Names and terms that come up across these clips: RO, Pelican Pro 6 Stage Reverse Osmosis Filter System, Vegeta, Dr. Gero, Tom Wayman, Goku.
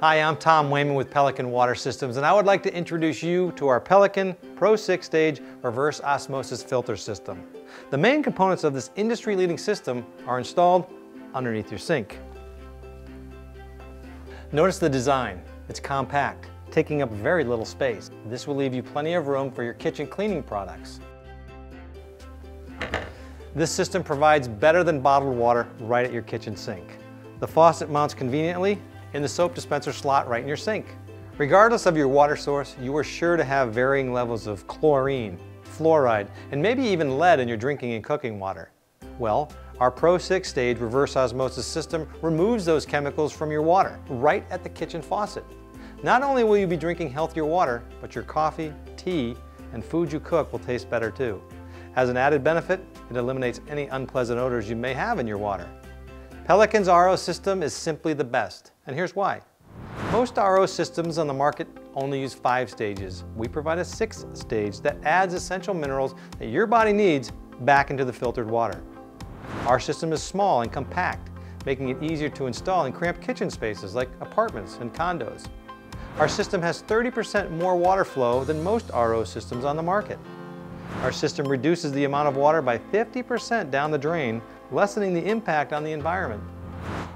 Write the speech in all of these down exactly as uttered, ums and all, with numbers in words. Hi, I'm Tom Wayman with Pelican Water Systems, and I would like to introduce you to our Pelican Pro six Stage Reverse Osmosis Filter System. The main components of this industry-leading system are installed underneath your sink. Notice the design. It's compact, taking up very little space. This will leave you plenty of room for your kitchen cleaning products. This system provides better than bottled water right at your kitchen sink. The faucet mounts conveniently in the soap dispenser slot right in your sink. Regardless of your water source, you are sure to have varying levels of chlorine, fluoride, and maybe even lead in your drinking and cooking water. Well, our Pro six Stage Reverse Osmosis System removes those chemicals from your water right at the kitchen faucet. Not only will you be drinking healthier water, but your coffee, tea, and food you cook will taste better too. As an added benefit, it eliminates any unpleasant odors you may have in your water. Pelican's R O system is simply the best, and here's why. Most R O systems on the market only use five stages. We provide a sixth stage that adds essential minerals that your body needs back into the filtered water. Our system is small and compact, making it easier to install in cramped kitchen spaces like apartments and condos. Our system has thirty percent more water flow than most R O systems on the market. Our system reduces the amount of water by fifty percent down the drain, lessening the impact on the environment.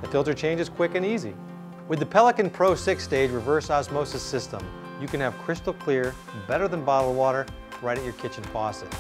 The filter change is quick and easy. With the Pelican Pro six Stage Reverse Osmosis System, you can have crystal clear, better than bottled water right at your kitchen faucet.